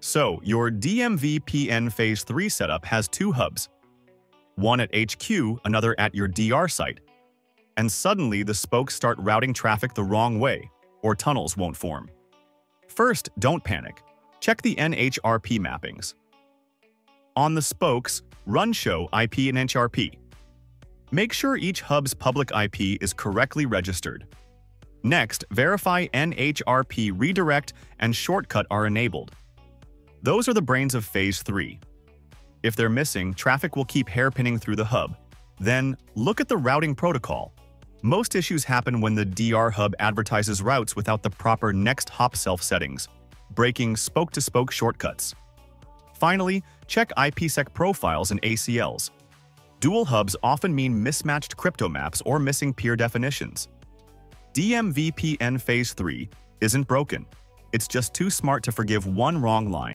So, your DMVPN Phase 3 setup has two hubs, one at HQ, another at your DR site. And suddenly, the spokes start routing traffic the wrong way, or tunnels won't form. First, don't panic. Check the NHRP mappings. On the spokes, run show IP and NHRP. Make sure each hub's public IP is correctly registered. Next, verify NHRP redirect and shortcut are enabled. Those are the brains of Phase 3. If they're missing, traffic will keep hairpinning through the hub. Then, look at the routing protocol. Most issues happen when the DR hub advertises routes without the proper next hop self settings, breaking spoke-to-spoke shortcuts. Finally, check IPsec profiles and ACLs. Dual hubs often mean mismatched crypto maps or missing peer definitions. DMVPN Phase 3 isn't broken. It's just too smart to forgive one wrong line.